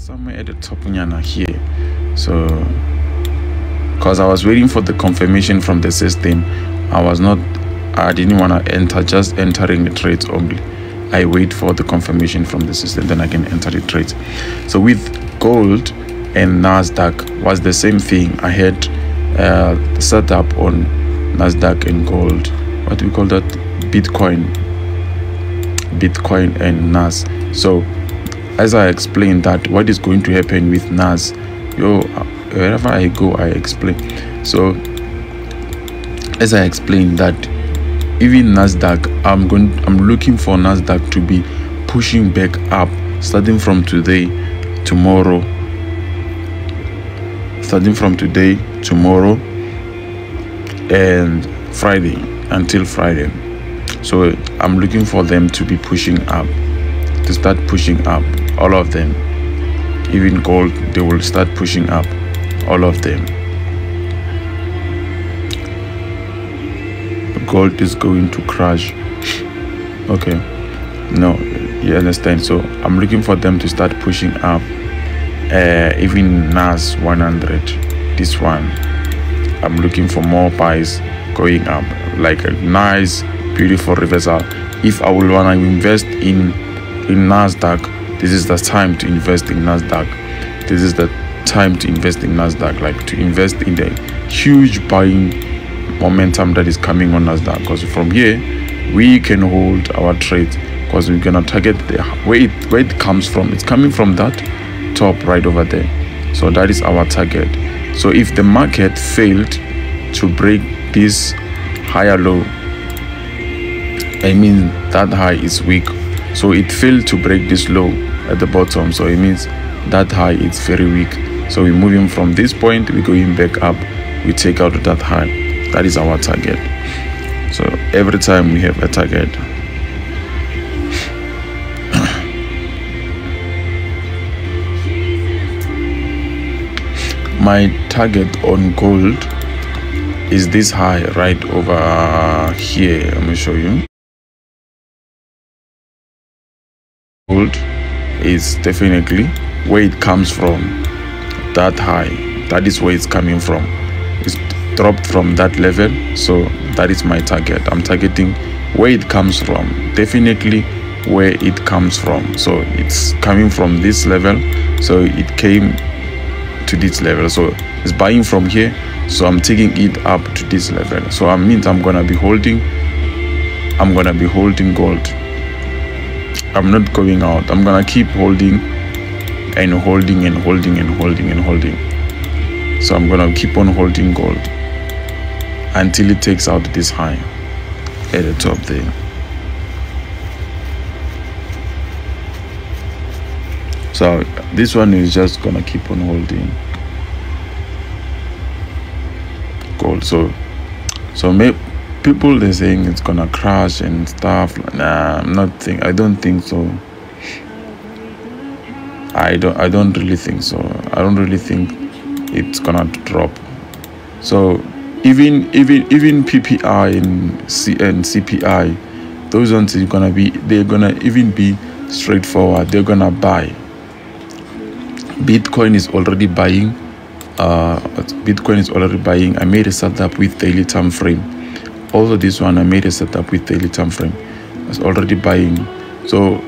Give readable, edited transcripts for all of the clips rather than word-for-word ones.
somewhere at the top here. So because I was waiting for the confirmation from the system, I didn't want to enter, just entering the trades only. I wait for the confirmation from the system, then I can enter the trades. So with gold and Nasdaq was the same thing. I had set up on Nasdaq and gold. What do we call that? Bitcoin and NAS. So as I explained that what is going to happen with NAS, wherever I go, I explain. So as I explained that even Nasdaq, I'm looking for Nasdaq to be pushing back up starting from today, tomorrow, and Friday, until Friday. So I'm looking for them to be pushing up, to start pushing up, all of them. Even gold, they will start pushing up, all of them. Gold is going to crash. Okay, no, you understand. So I'm looking for them to start pushing up. Even NAS 100, this one, I'm looking for more buys going up, like a nice beautiful reversal. If I will want to invest in Nasdaq, this is the time to invest in Nasdaq. This is the time to invest in Nasdaq, like to invest in the huge buying momentum that is coming on Nasdaq, because from here we can hold our trade, because we're gonna target the where it comes from. It's coming from that top right over there. So that is our target. So if the market failed to break this higher low, I mean that high is weak, so it failed to break this low at the bottom, so it means that high is very weak. So we're moving from this point, we're going back up, we take out that high. That is our target. So every time we have a target. My target on gold is this high right over here. Let me show you. Gold is definitely where it comes from, that high. That is where it's coming from. It's dropped from that level, so that is my target. I'm targeting where it comes from, definitely where it comes from. So it's coming from this level, so it came to this level, so it's buying from here, so I'm taking it up to this level. So I mean I'm gonna be holding gold. I'm not going out. I'm gonna keep holding and holding and holding and holding and holding. So I'm gonna keep on holding gold until it takes out this high at the top there. So this one is just gonna keep on holding gold. So maybe people, they're saying it's gonna crash and stuff. Nah, I don't think so. I don't really think so. I don't really think it's gonna drop. So even PPI and CPI, those ones are gonna be, they're gonna even be straightforward. They're gonna buy. Bitcoin is already buying. I made a setup with daily time frame. Also this one, I made a setup with daily time frame. It's already buying. So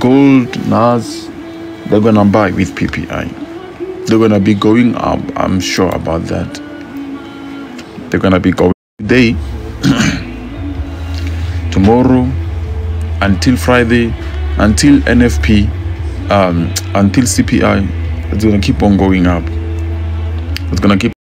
gold, NAS, they're gonna buy with PPI. They're gonna be going up, I'm sure about that. They're gonna be going today, tomorrow, until Friday, until NFP, until CPI. It's gonna keep on going up. It's gonna keep.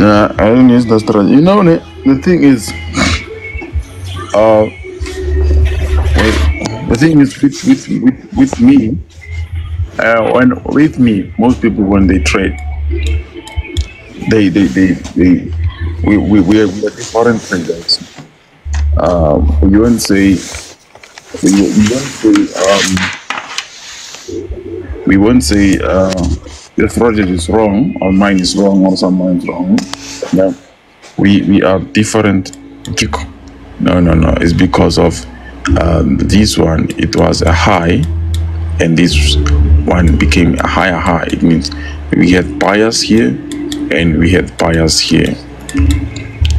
Yeah, I don't use that strategy. You know, the thing is, the thing is with me, most people when they trade, we are different traders. You won't say, we won't say the project is wrong or mine is wrong or someone's wrong. No, we are different. No, it's because of this one, it was a high and this one became a higher high. It means we had buyers here and we had buyers here.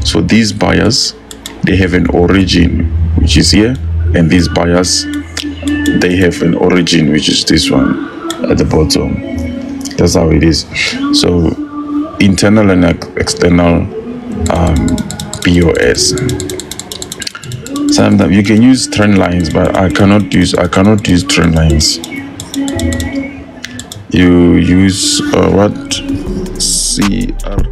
So these buyers, they have an origin which is here, and these buyers, they have an origin which is this one at the bottom. That's how it is. So internal and external POS. Sometimes you can use trend lines, but I cannot use trend lines. You use what? CR